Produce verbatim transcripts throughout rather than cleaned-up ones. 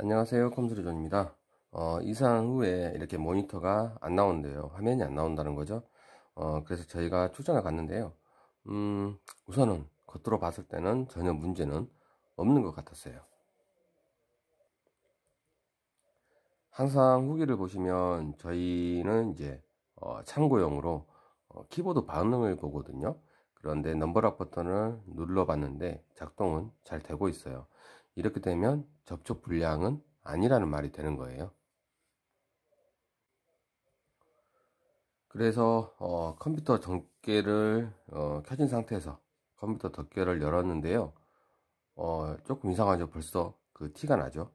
안녕하세요, 컴스리존입니다. 어, 이상 후에 이렇게 모니터가 안 나온대요. 화면이 안 나온다는 거죠. 어, 그래서 저희가 출전을 갔는데요. 음, 우선은 겉으로 봤을 때는 전혀 문제는 없는 것 같았어요. 항상 후기를 보시면 저희는 이제 어, 참고용으로 어, 키보드 반응을 보거든요. 그런데 넘버락 버튼을 눌러봤는데 작동은 잘 되고 있어요. 이렇게 되면 접촉 불량은 아니라는 말이 되는 거예요. 그래서 어, 컴퓨터 덮개를 어, 켜진 상태에서 컴퓨터 덮개를 열었는데요. 어, 조금 이상하죠. 벌써 그 티가 나죠.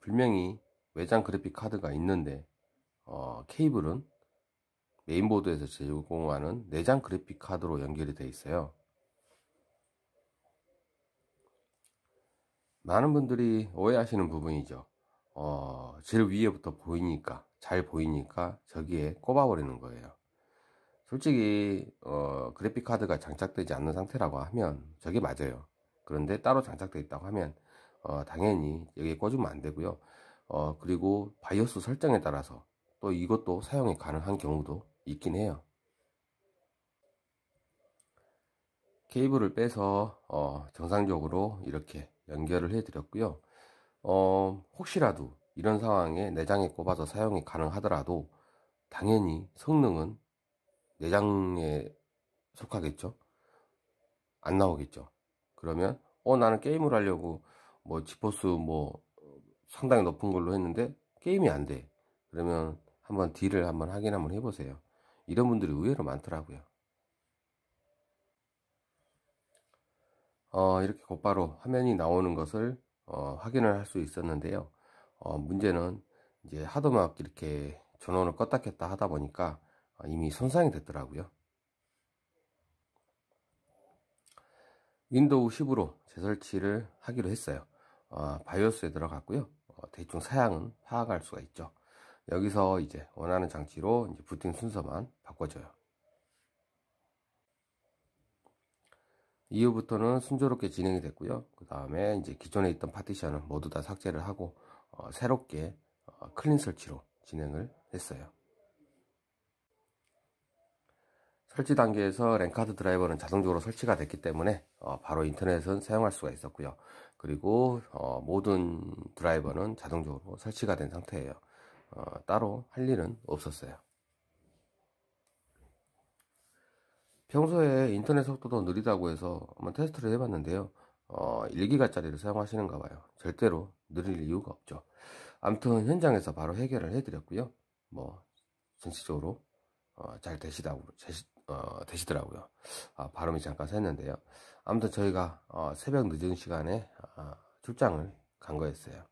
분명히 외장 그래픽 카드가 있는데 어, 케이블은 메인보드에서 제공하는 내장 그래픽 카드로 연결이 되어 있어요. 많은 분들이 오해하시는 부분이죠. 어, 제일 위에부터 보이니까, 잘 보이니까 저기에 꼽아버리는 거예요. 솔직히 어, 그래픽 카드가 장착되지 않는 상태라고 하면 저게 맞아요. 그런데 따로 장착되어 있다고 하면 어, 당연히 여기에 꽂으면 안 되고요. 어, 그리고 바이오스 설정에 따라서 또 이것도 사용이 가능한 경우도 있긴 해요. 케이블을 빼서 어, 정상적으로 이렇게 연결을 해드렸고요. 어, 혹시라도 이런 상황에 내장에 꼽아서 사용이 가능하더라도 당연히 성능은 내장에 속하겠죠. 안 나오겠죠. 그러면 어 나는 게임을 하려고 뭐 지포스 뭐 상당히 높은 걸로 했는데 게임이 안 돼. 그러면 한번 딜을 한번 확인 한번 해보세요. 이런 분들이 의외로 많더라고요. 어, 이렇게 곧바로 화면이 나오는 것을 어, 확인을 할 수 있었는데요. 어, 문제는 이제 하도 막 이렇게 전원을 껐다 켰다 하다 보니까 어, 이미 손상이 됐더라고요. 윈도우 십으로 재설치를 하기로 했어요. 어, 바이오스에 들어갔고요. 어, 대충 사양은 파악할 수가 있죠. 여기서 이제 원하는 장치로 이제 부팅 순서만 바꿔줘요. 이후부터는 순조롭게 진행이 됐고요. 그 다음에 이제 기존에 있던 파티션은 모두 다 삭제를 하고 어, 새롭게 어, 클린 설치로 진행을 했어요. 설치 단계에서 랜카드 드라이버는 자동적으로 설치가 됐기 때문에 어, 바로 인터넷은 사용할 수가 있었고요. 그리고 어, 모든 드라이버는 자동적으로 설치가 된 상태예요. 어, 따로 할 일은 없었어요. 평소에 인터넷 속도도 느리다고 해서 한번 테스트를 해봤는데요. 어, 일 기가짜리를 사용하시는가 봐요. 절대로 느릴 이유가 없죠. 아무튼 현장에서 바로 해결을 해드렸고요. 뭐 전체적으로 어, 잘 되시다고, 제시, 어, 되시더라고요. 아, 발음이 잠깐 샜는데요. 아무튼 저희가 어, 새벽 늦은 시간에 어, 출장을 간 거였어요.